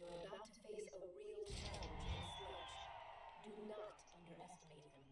You're about to face a real challenge in Sludge. Do not underestimate him.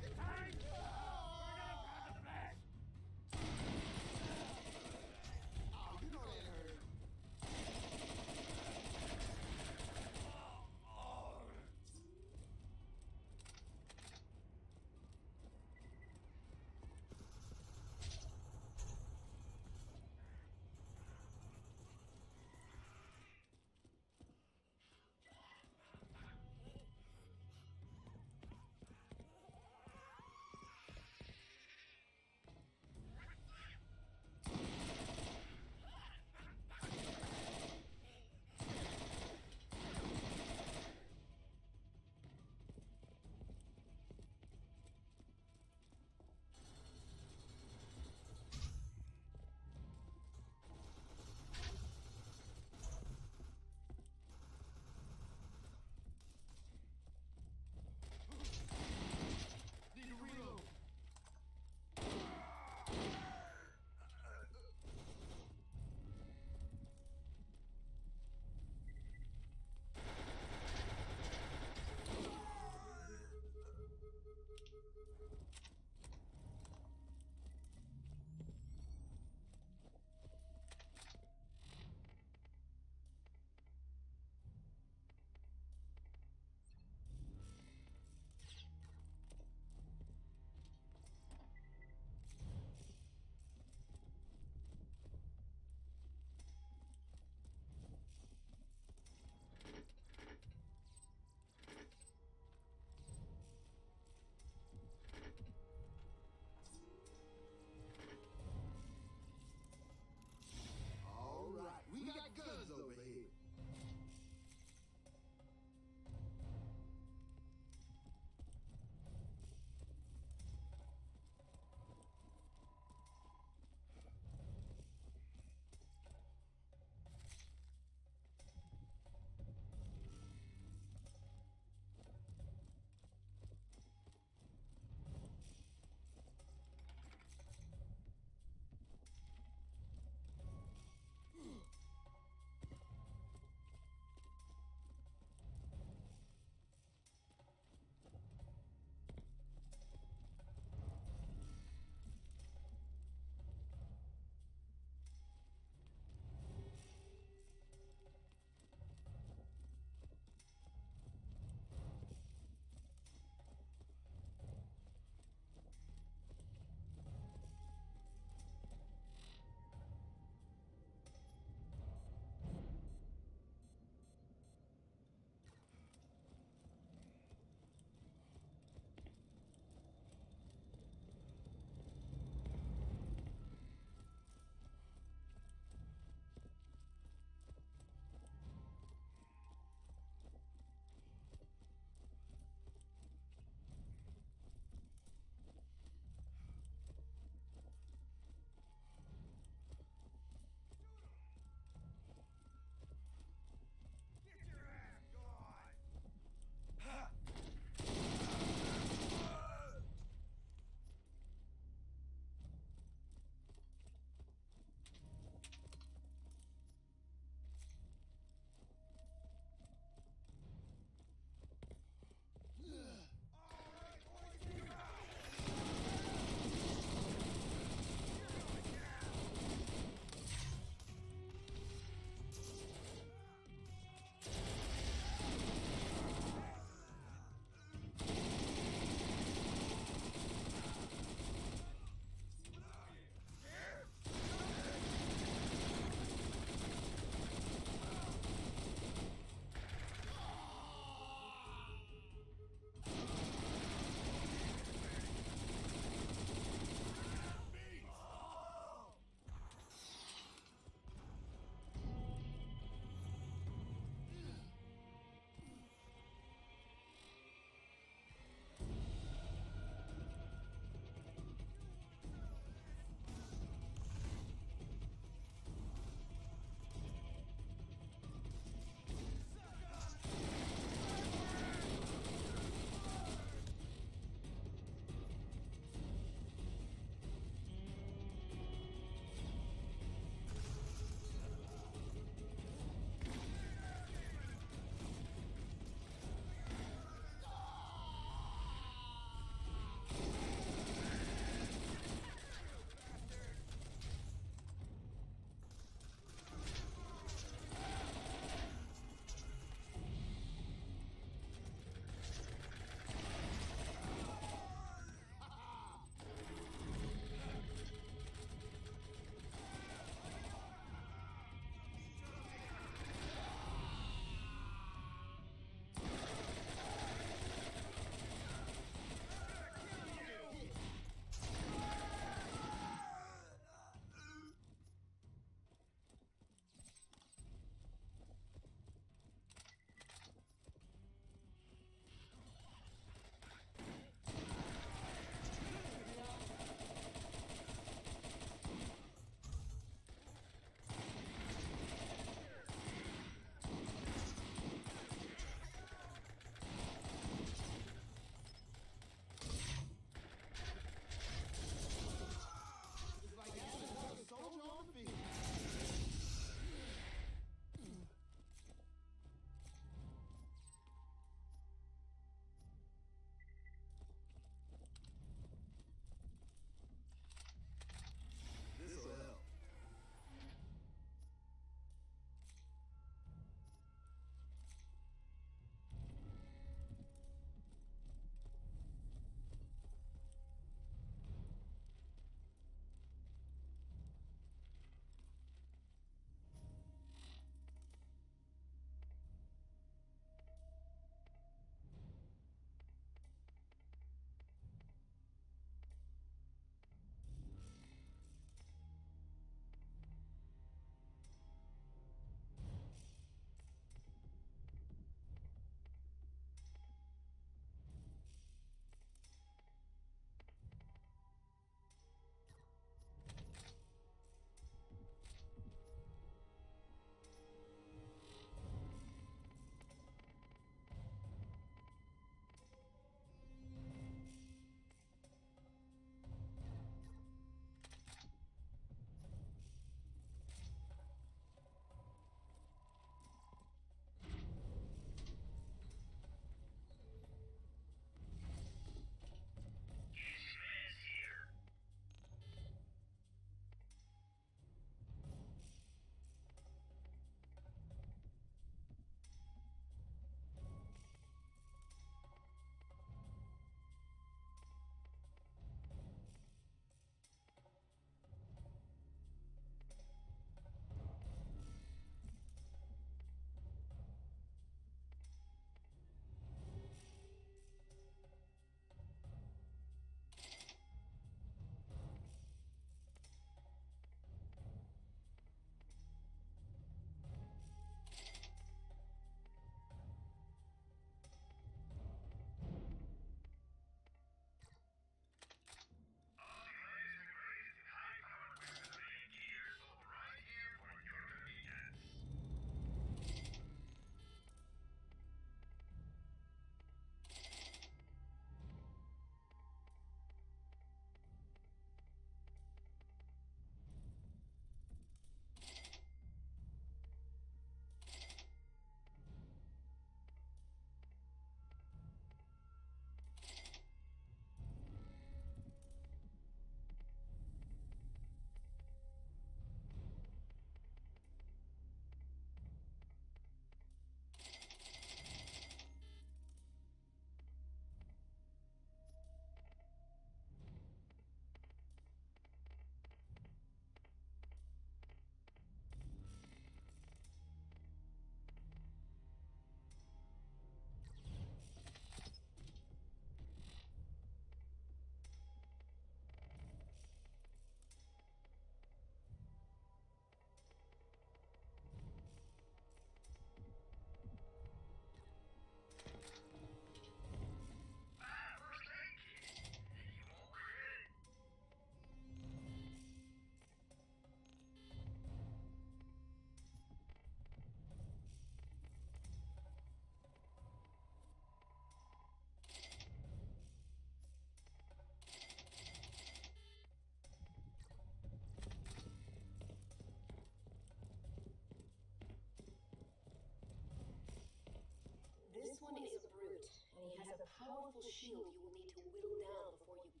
shield you will need to whittle down before you...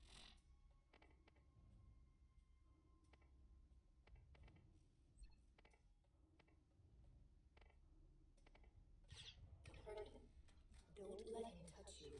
Pardon. Don't let him touch you.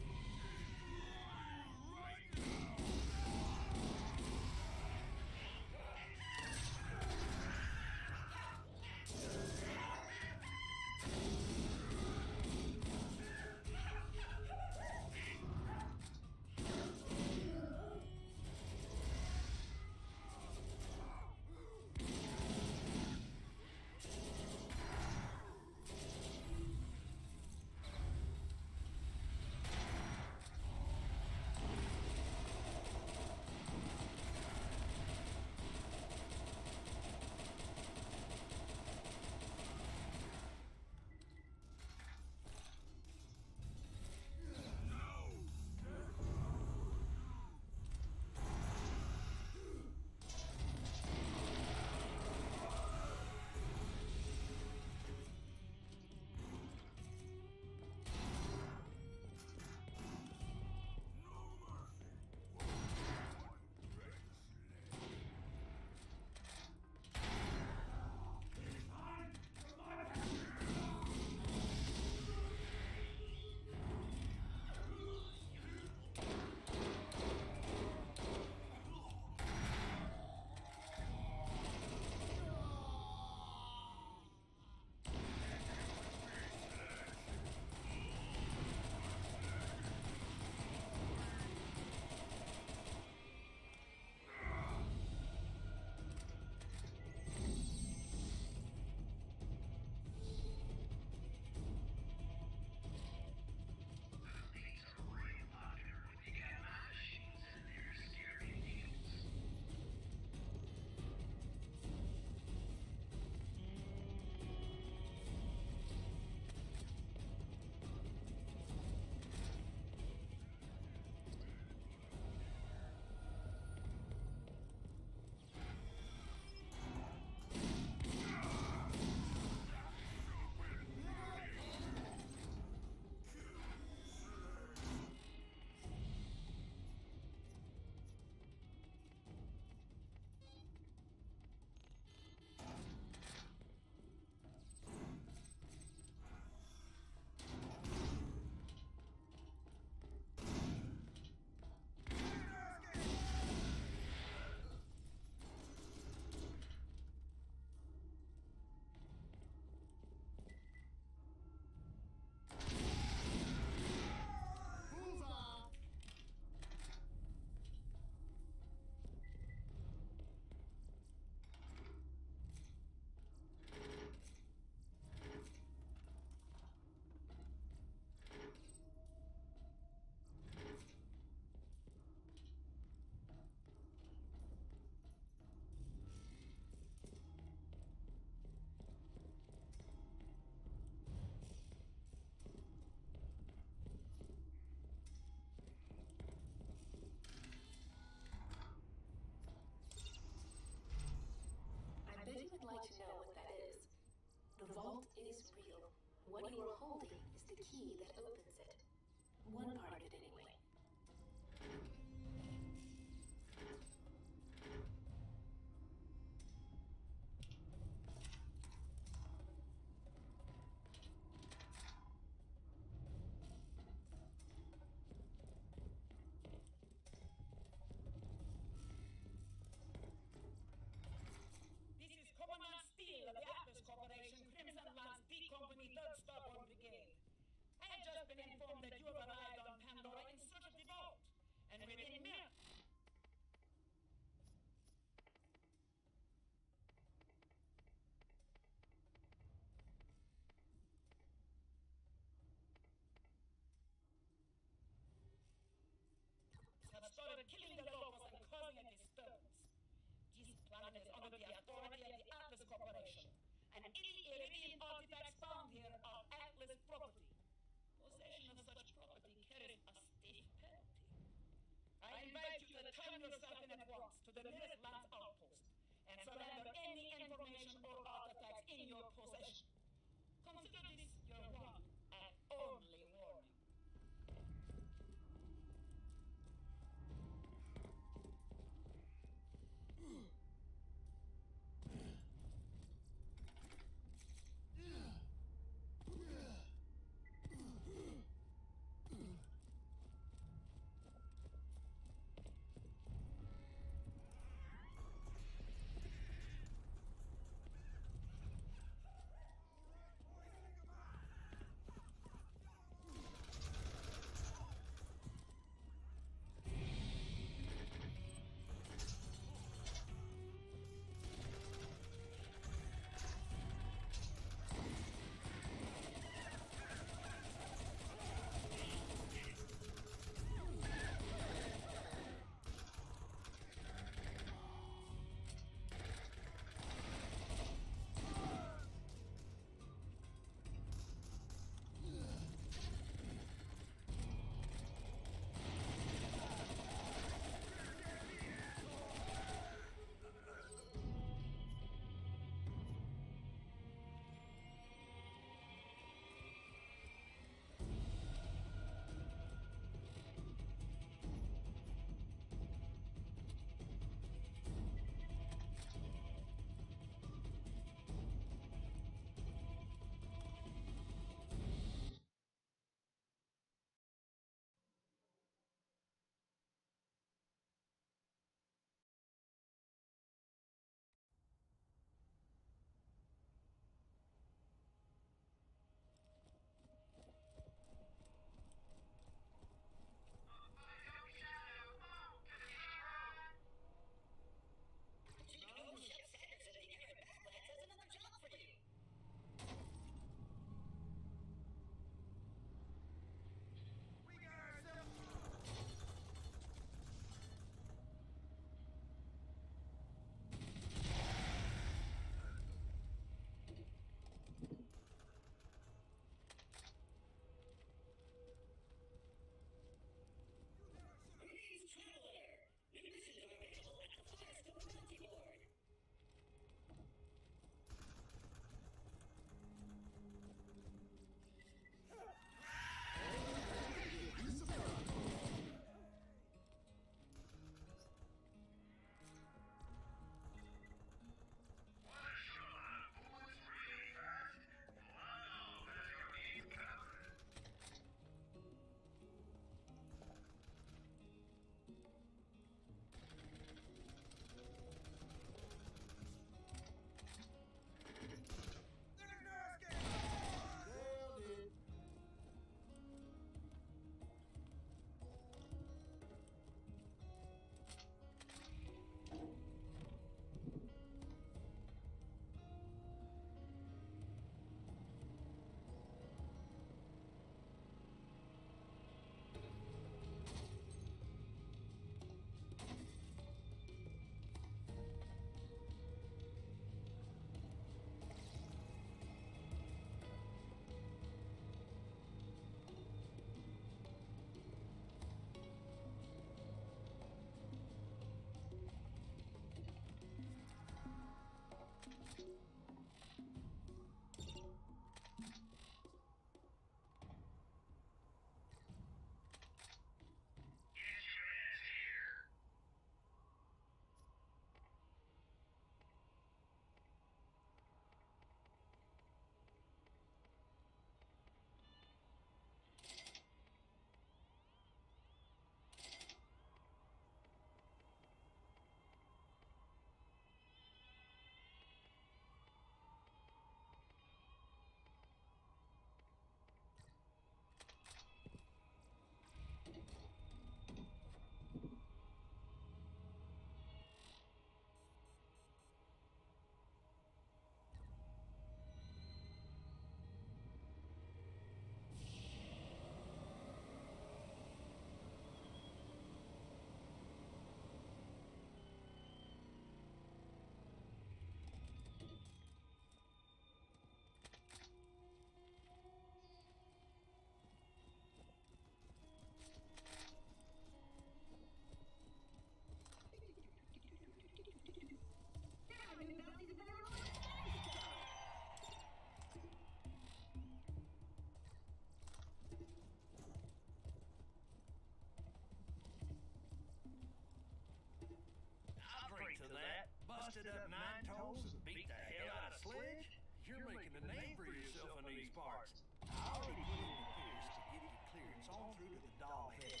up 9 toes and beat the hell out of Sledge? You're making a name for yourself in these parts. I already put in the gears to get you clearance on through to the doll head.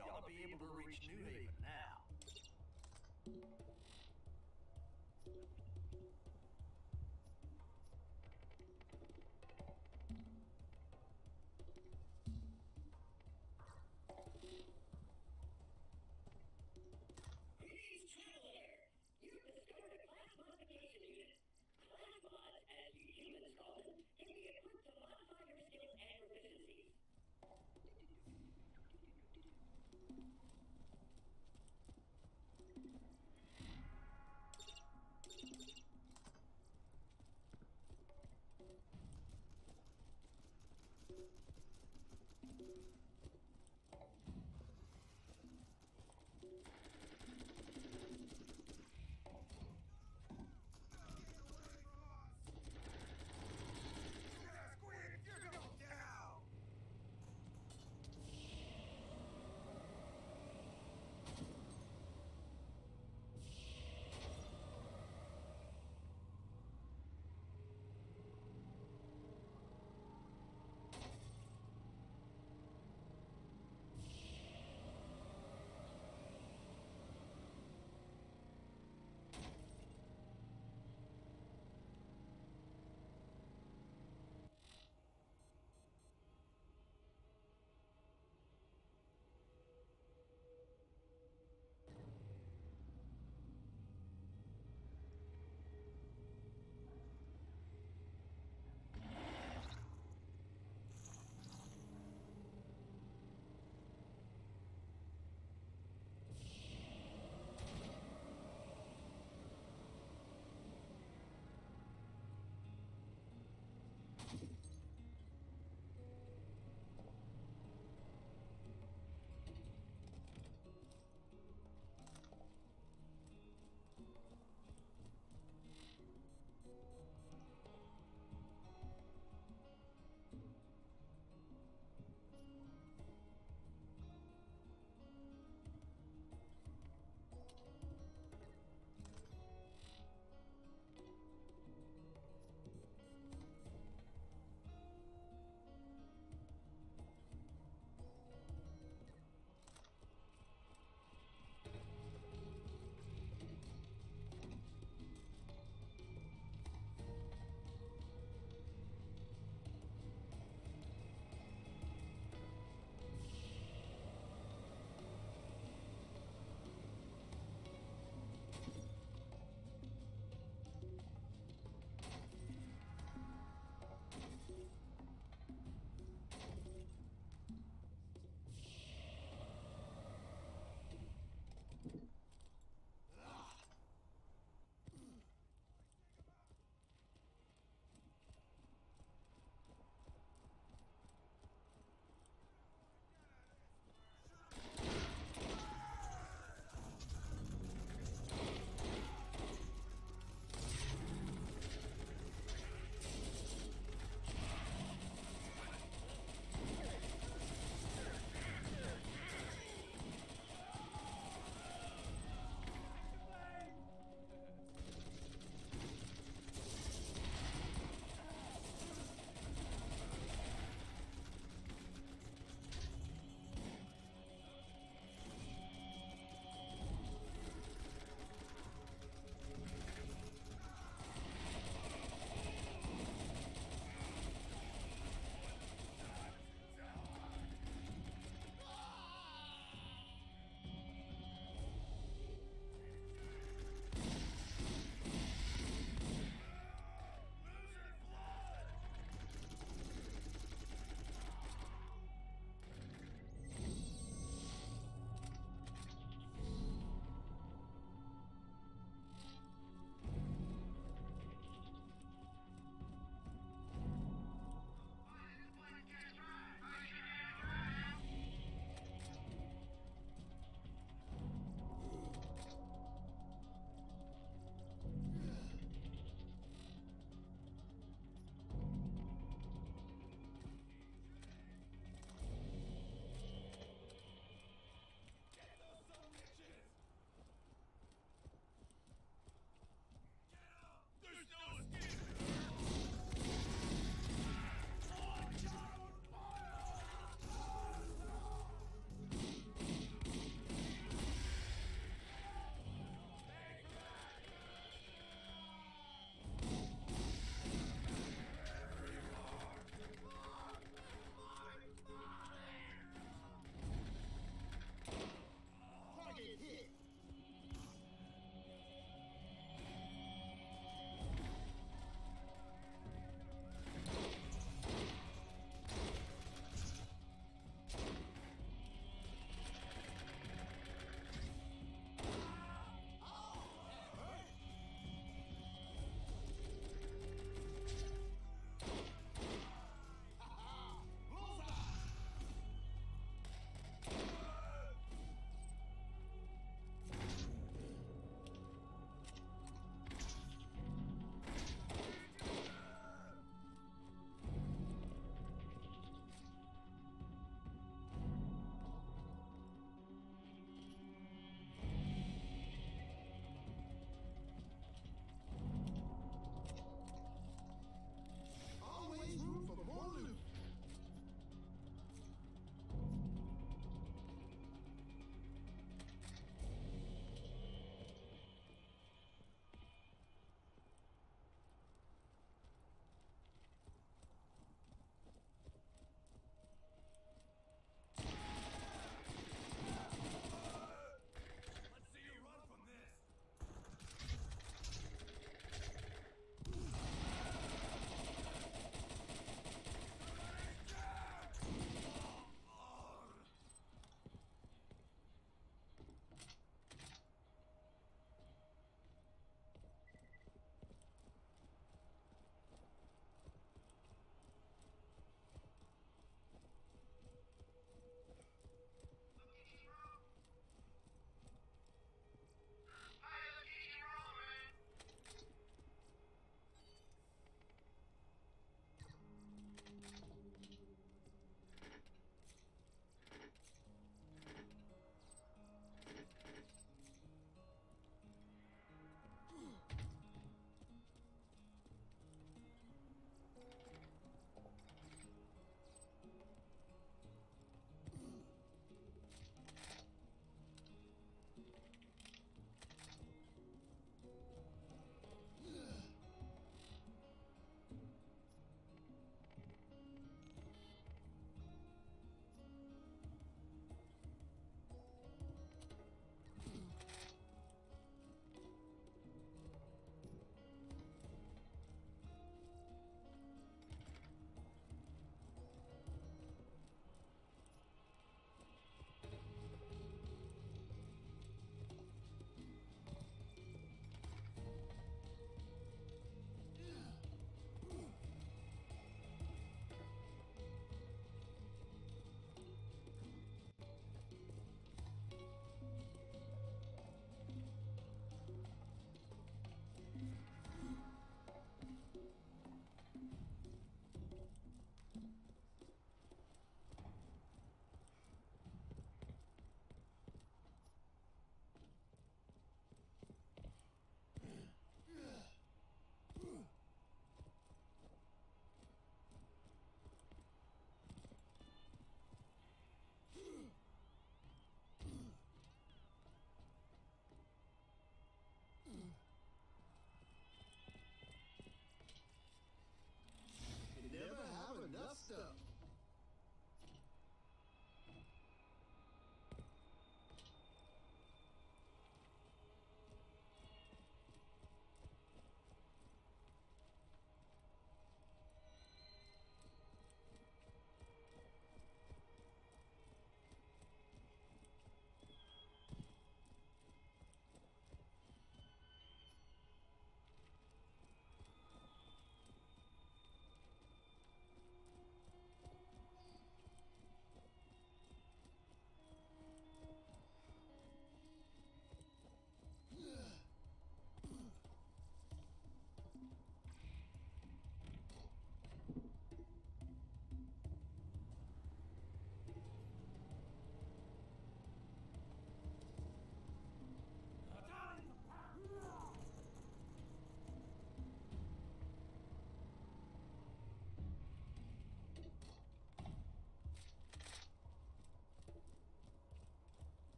Y'all be able to reach New Haven now.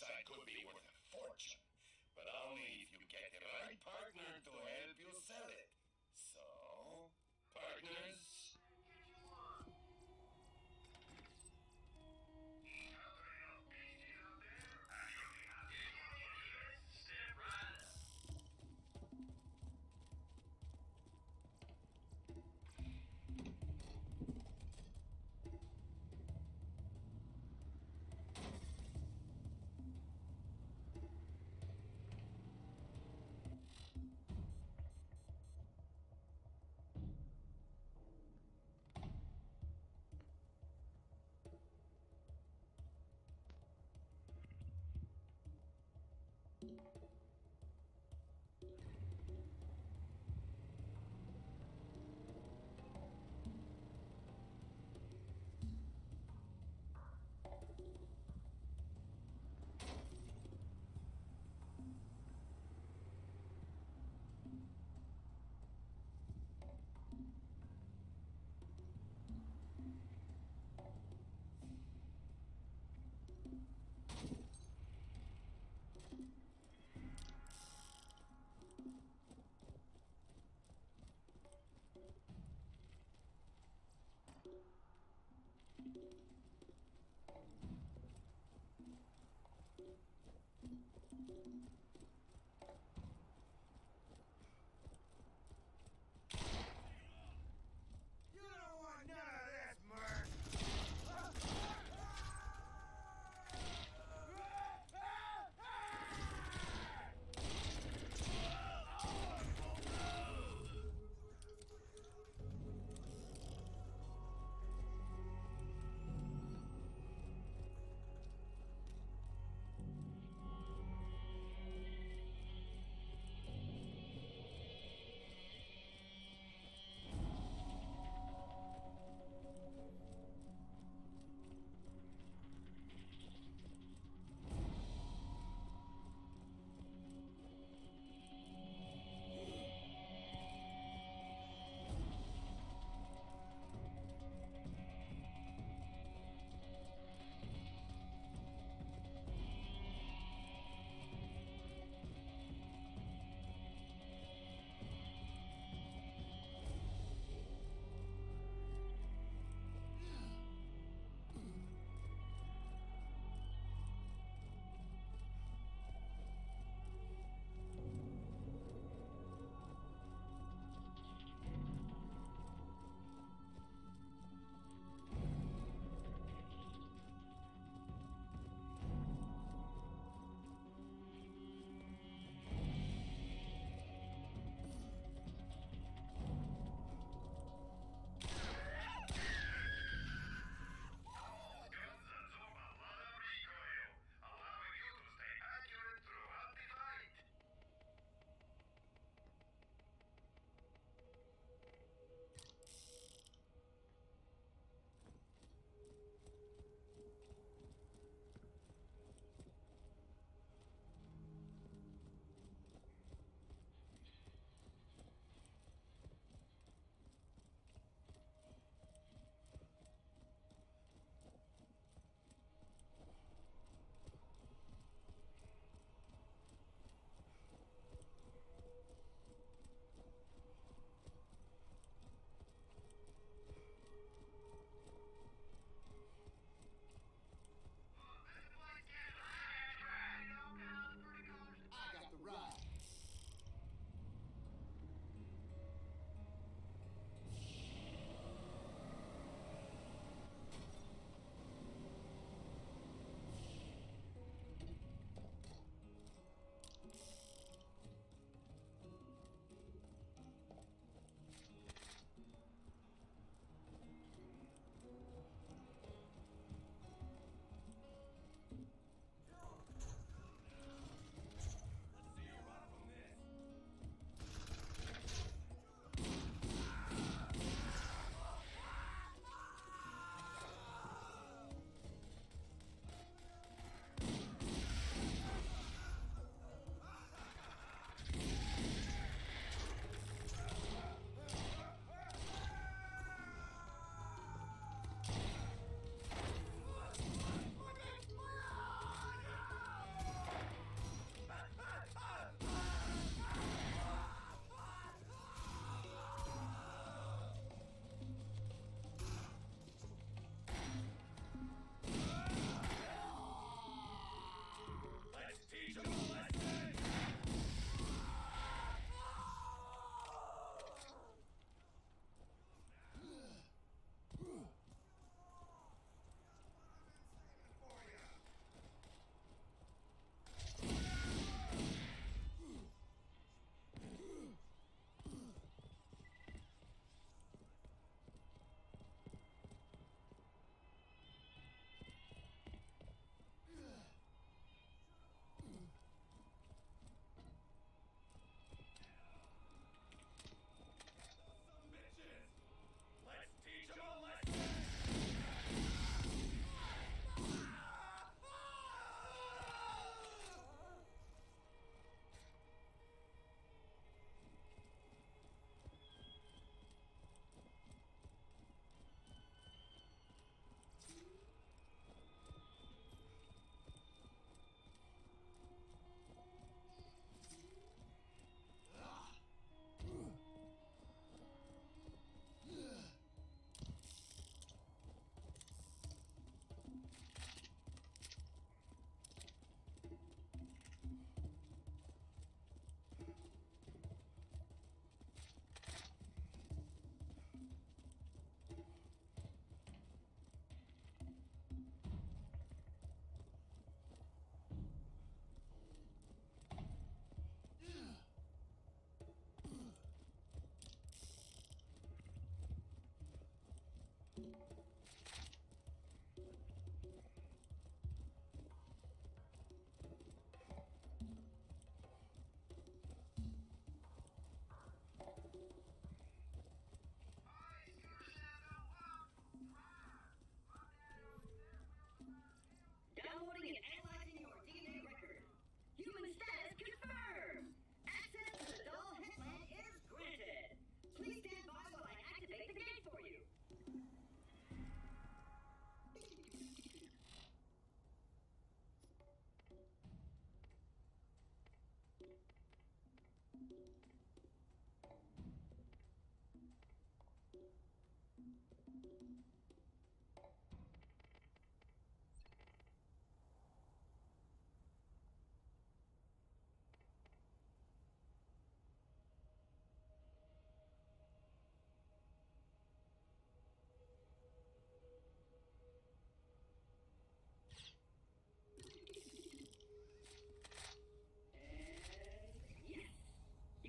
side could be worth a fortune, but only if you get the right partner to help you sell it. So, partners...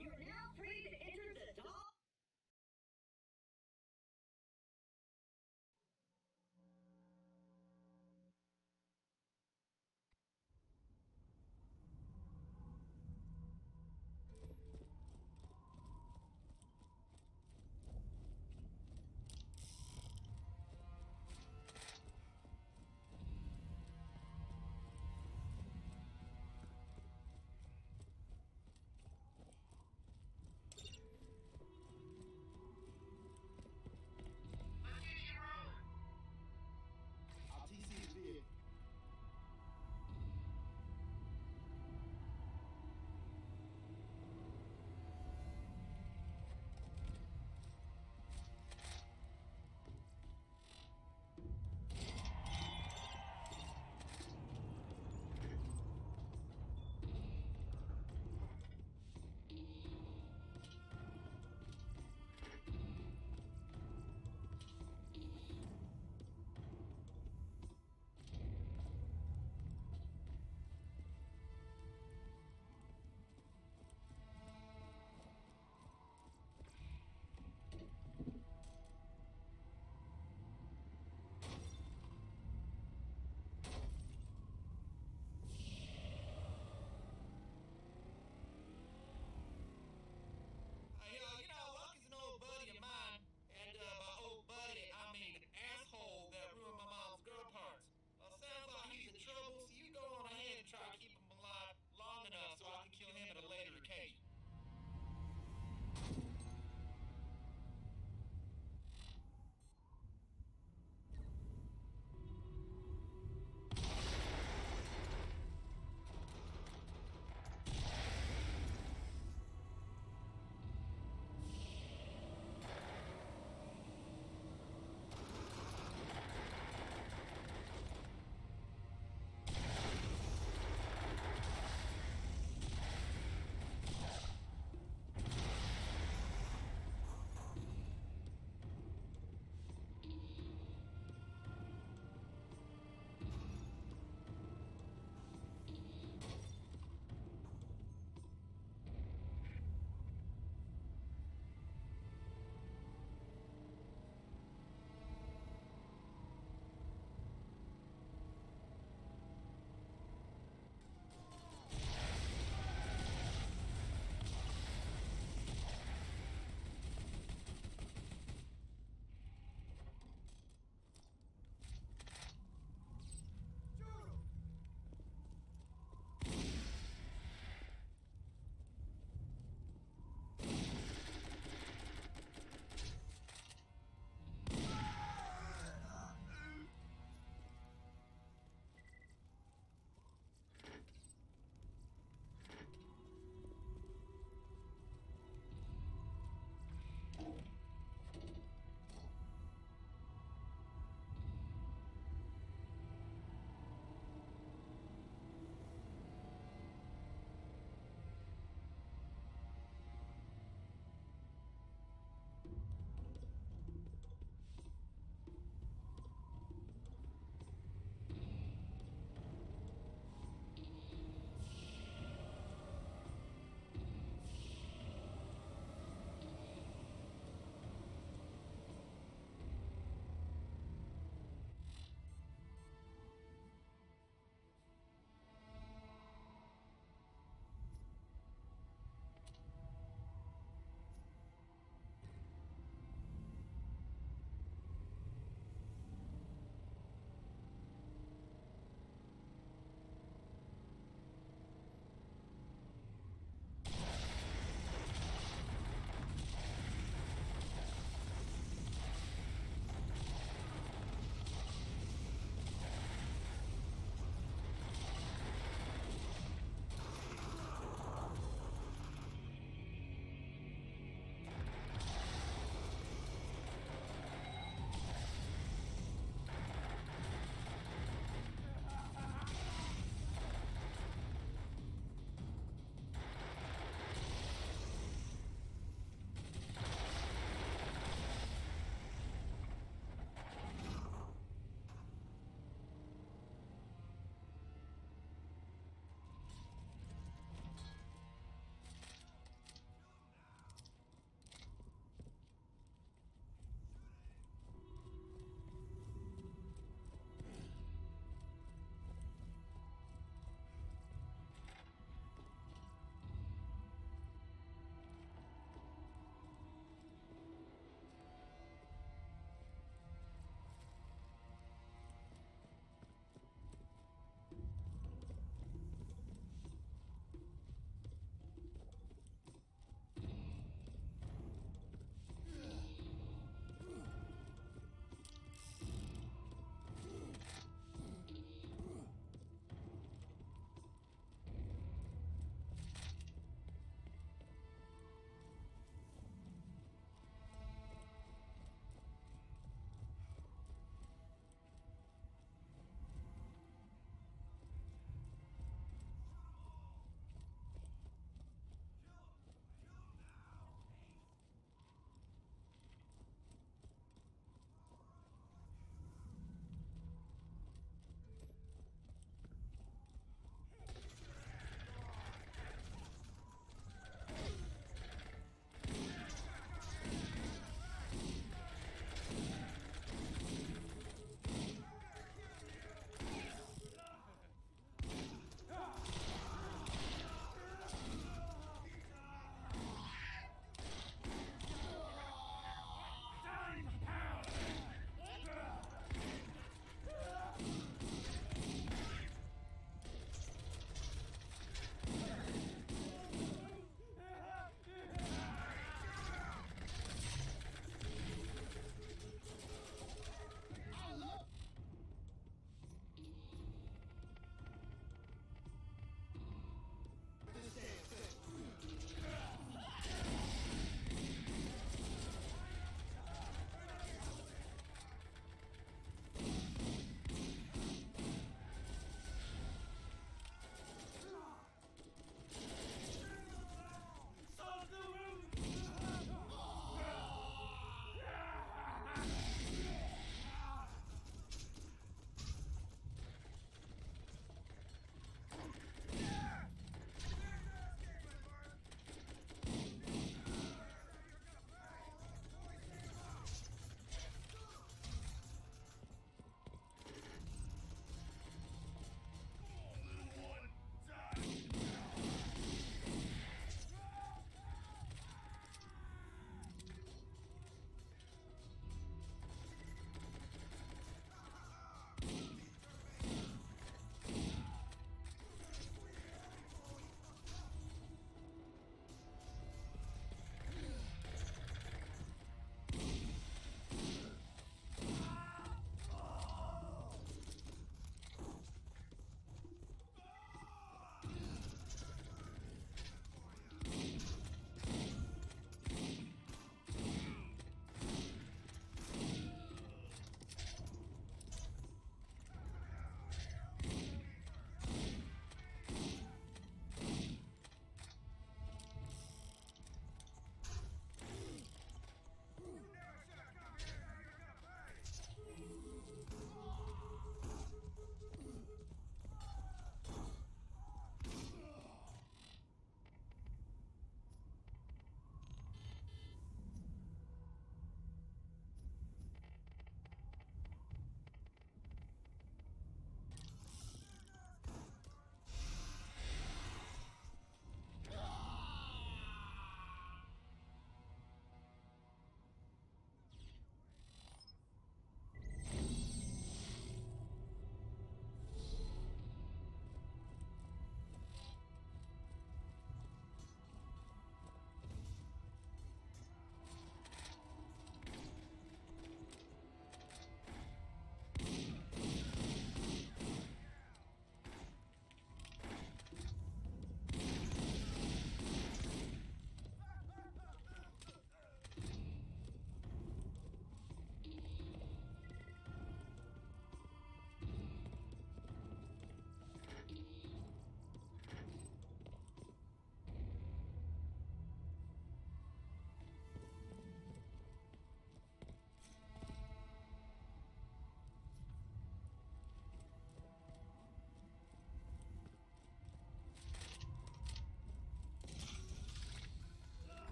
You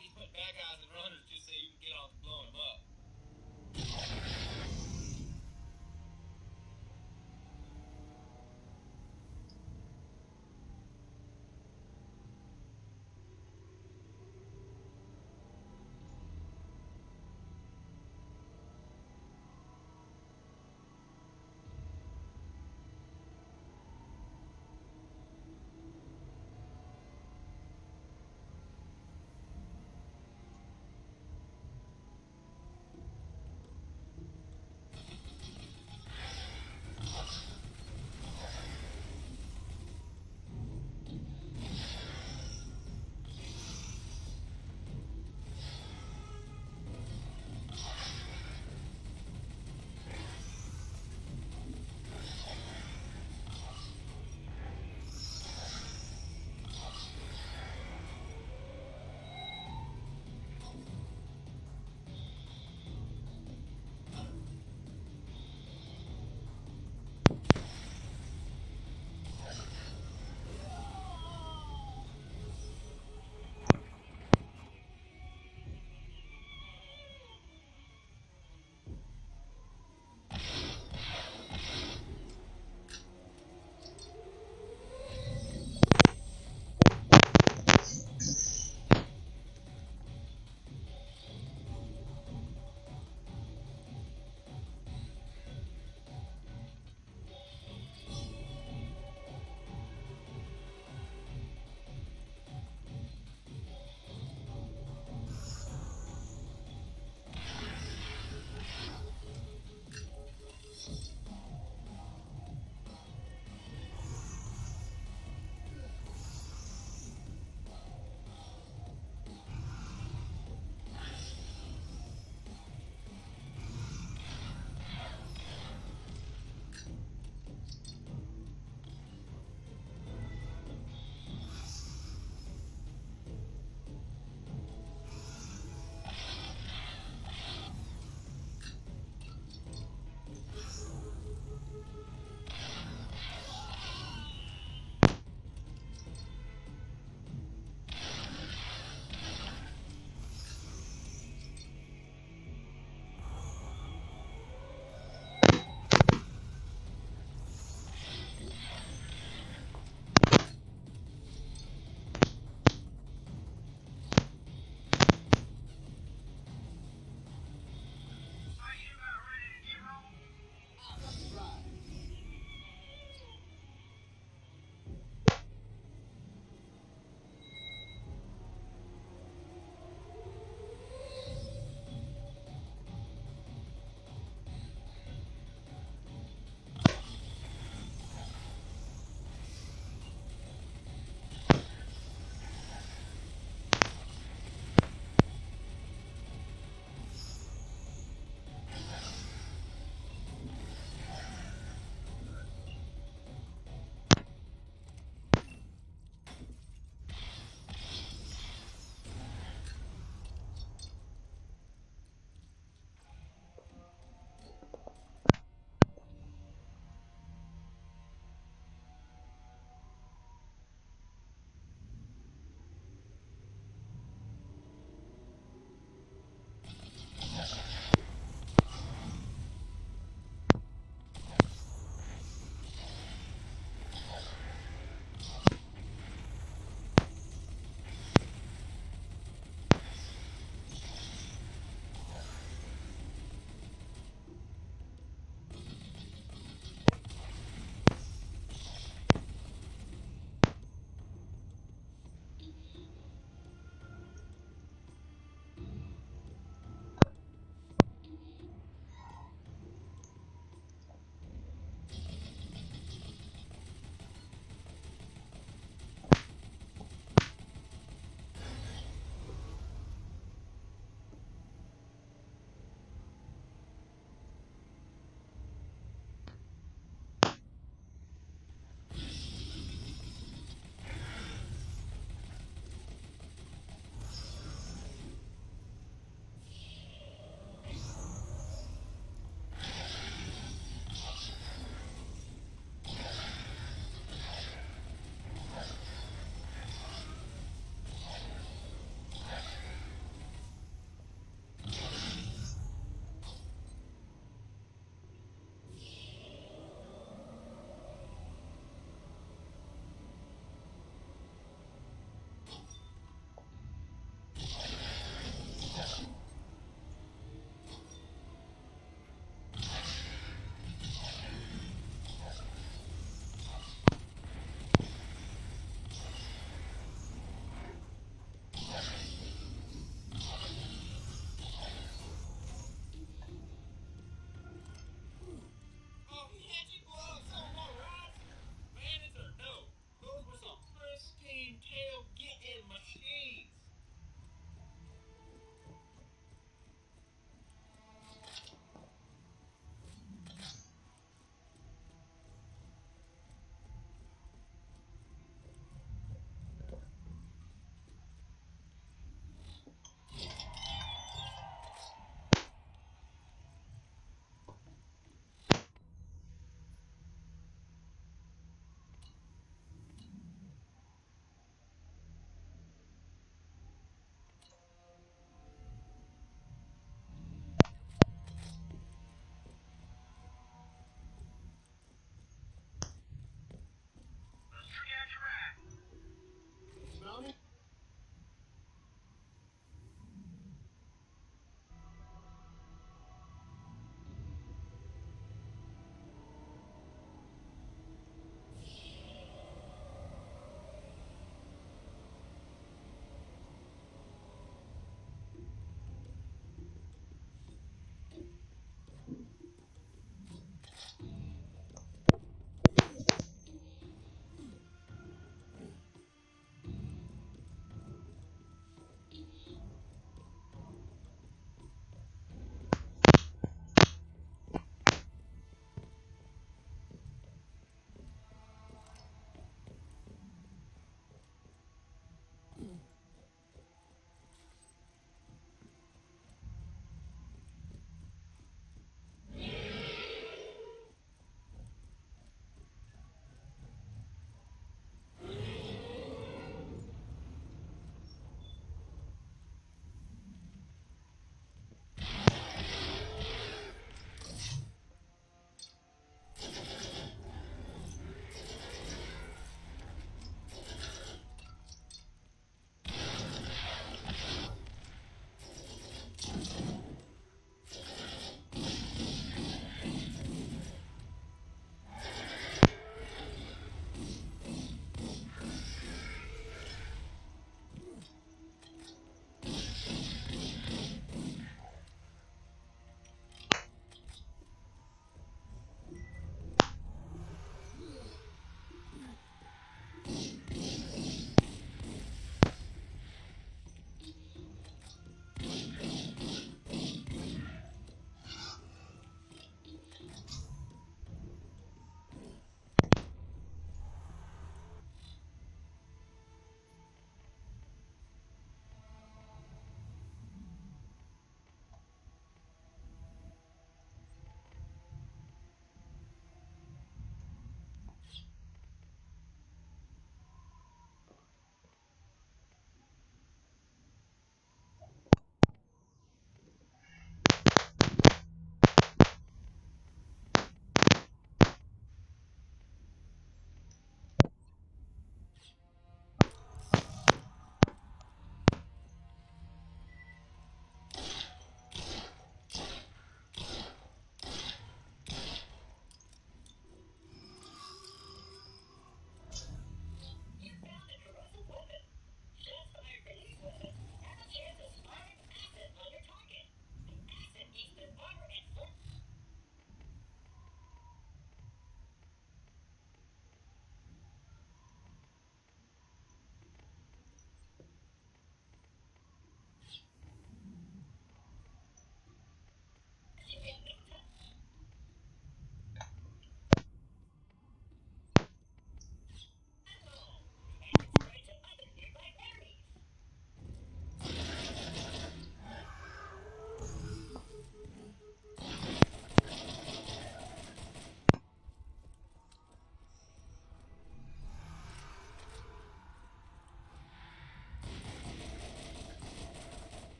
they just put bad guys and runners just so you can get off and blow them up.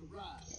to rise.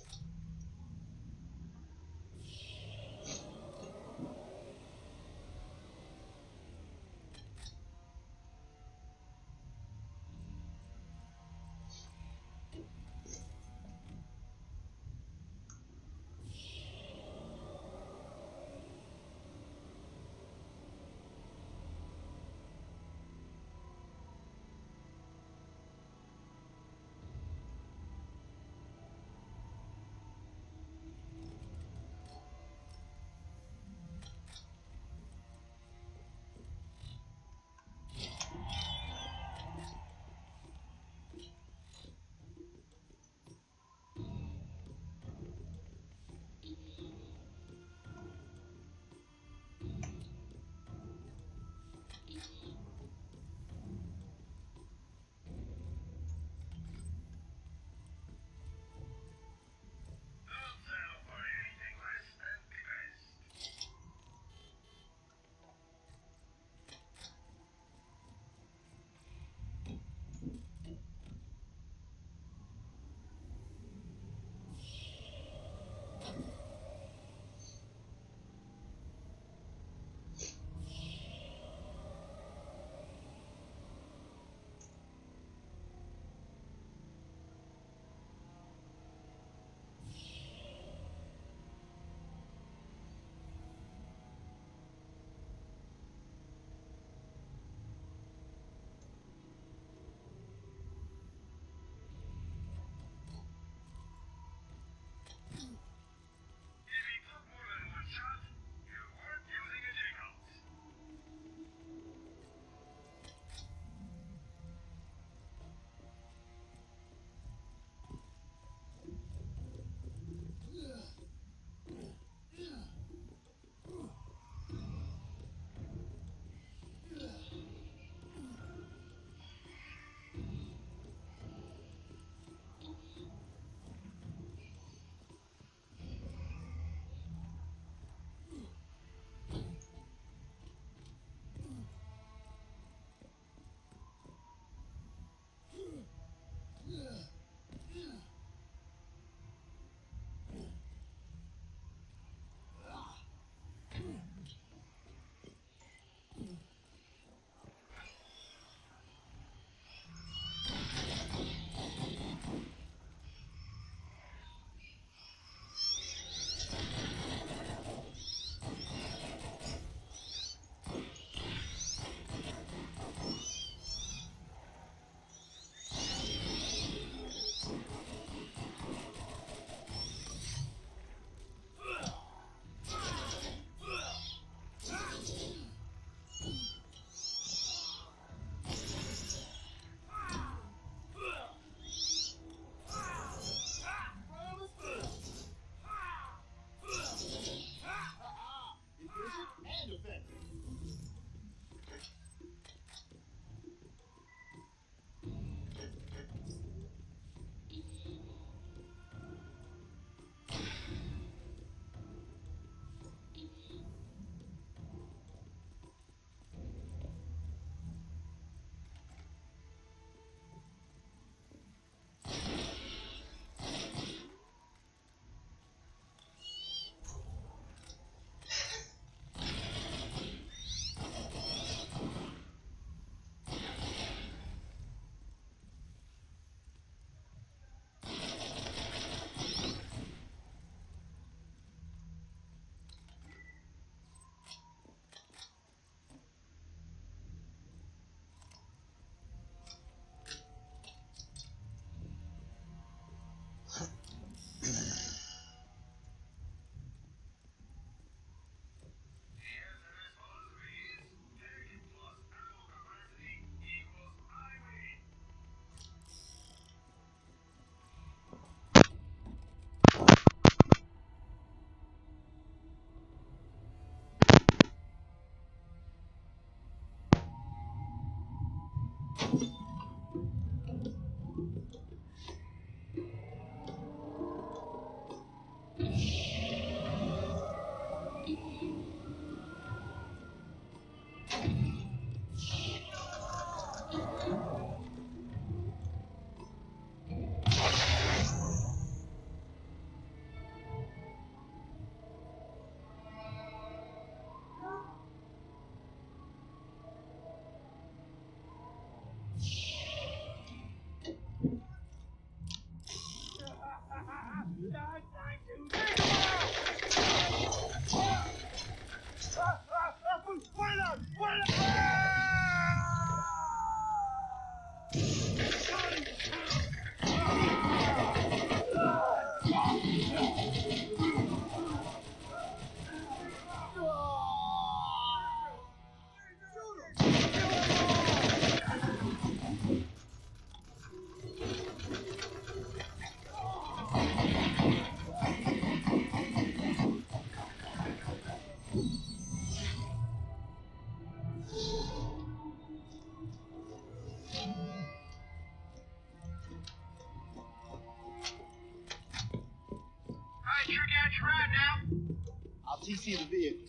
CC the vehicle.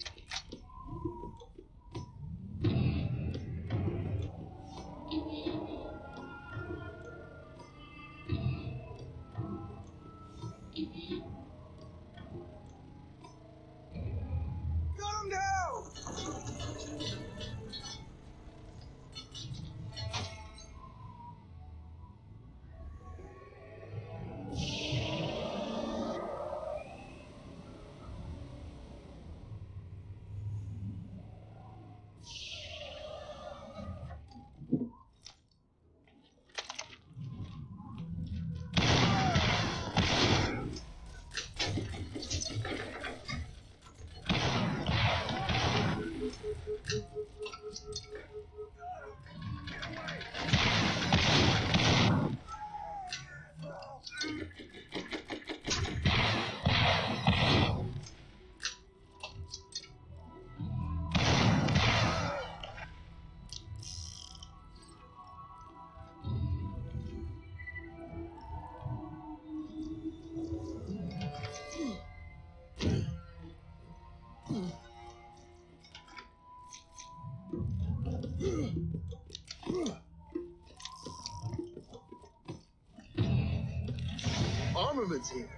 Armaments here.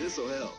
This'll help.